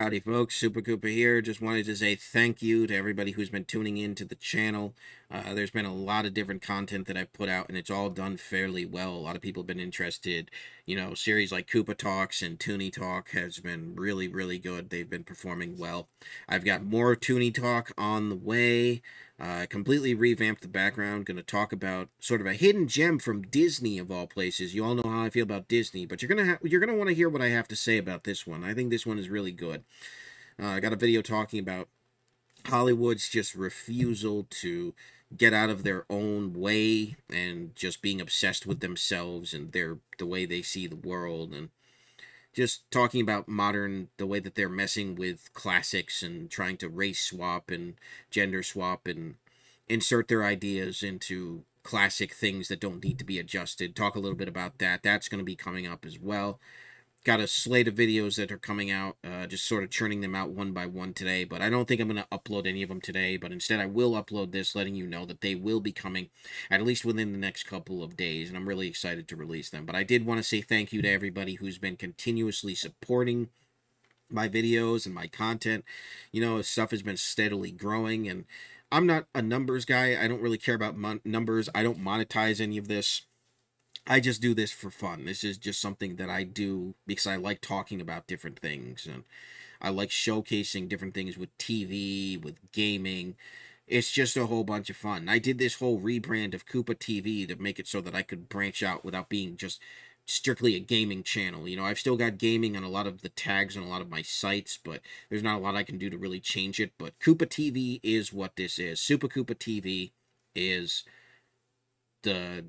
Howdy folks, Supah Koopa here. Just wanted to say thank you to everybody who's been tuning in to the channel. There's been a lot of different content that I've put out, and it's all done fairly well. A lot of people have been interested. You know, series like Koopa Talks and Toonie Talk has been really, really good. They've been performing well. I've got more Toonie Talk on the way. Completely revamped the background. Going to talk about sort of a hidden gem from Disney of all places. You all know how I feel about Disney, but you're gonna want to hear what I have to say about this one. I think this one is really good. I got a video talking about Hollywood's just refusal to get out of their own way and just being obsessed with themselves and the way they see the world, and just talking about modern, the way that they're messing with classics and trying to race swap and gender swap and insert their ideas into classic things that don't need to be adjusted. Talk a little bit about that. That's going to be coming up as well. Got a slate of videos that are coming out, just sort of churning them out one by one today, but I don't think I'm going to upload any of them today, but instead I will upload this, letting you know that they will be coming at least within the next couple of days, and I'm really excited to release them. But I did want to say thank you to everybody who's been continuously supporting my videos and my content. You know, stuff has been steadily growing, and I'm not a numbers guy. I don't really care about numbers. I don't monetize any of this. I just do this for fun. This is just something that I do because I like talking about different things, and I like showcasing different things with TV, with gaming. It's just a whole bunch of fun. I did this whole rebrand of Koopa TV to make it so that I could branch out without being just strictly a gaming channel. You know, I've still got gaming on a lot of the tags and a lot of my sites, but there's not a lot I can do to really change it. But Koopa TV is what this is. Supah Koopa TV is the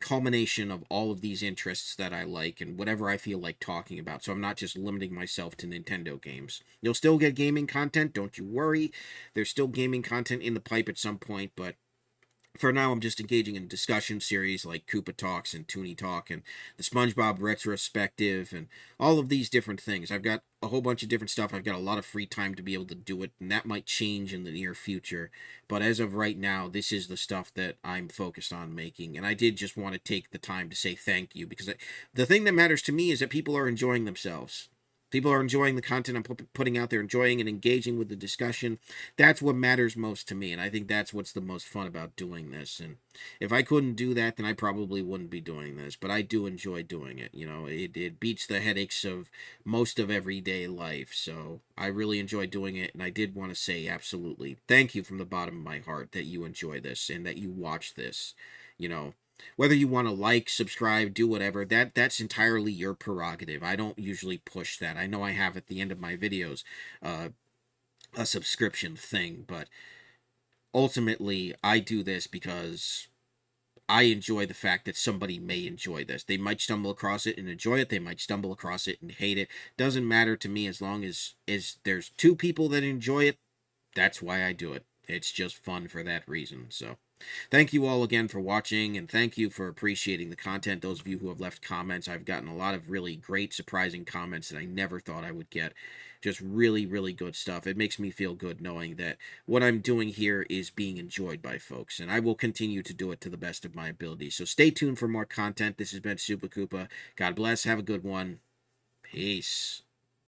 culmination of all of these interests that I like and whatever I feel like talking about. So I'm not just limiting myself to Nintendo games. You'll still get gaming content, don't you worry. There's still gaming content in the pipe at some point, but for now I'm just engaging in discussion series like Koopa Talks and Toonie Talk and the SpongeBob Retrospective and all of these different things. I've got a whole bunch of different stuff. I've got a lot of free time to be able to do it, and that might change in the near future. But as of right now, this is the stuff that I'm focused on making. And I did just want to take the time to say thank you, because the thing that matters to me is that people are enjoying themselves. People are enjoying the content I'm putting out there, enjoying and engaging with the discussion. That's what matters most to me, and I think that's what's the most fun about doing this. And if I couldn't do that, then I probably wouldn't be doing this, but I do enjoy doing it. You know, it beats the headaches of most of everyday life, so I really enjoy doing it, and I did want to say absolutely thank you from the bottom of my heart that you enjoy this and that you watch this, you know. Whether you want to like, subscribe, do whatever, that's entirely your prerogative. I don't usually push that. I know I have at the end of my videos a subscription thing, but ultimately I do this because I enjoy the fact that somebody may enjoy this. They might stumble across it and enjoy it. They might stumble across it and hate it. Doesn't matter to me as long as there's two people that enjoy it. That's why I do it. It's just fun for that reason, so. Thank you all again for watching, and thank you for appreciating the content. Those of you who have left comments, I've gotten a lot of really great, surprising comments that I never thought I would get. Just really, really good stuff. It makes me feel good knowing that what I'm doing here is being enjoyed by folks, and I will continue to do it to the best of my ability. So stay tuned for more content. This has been Supah Koopa. God bless. Have a good one. Peace.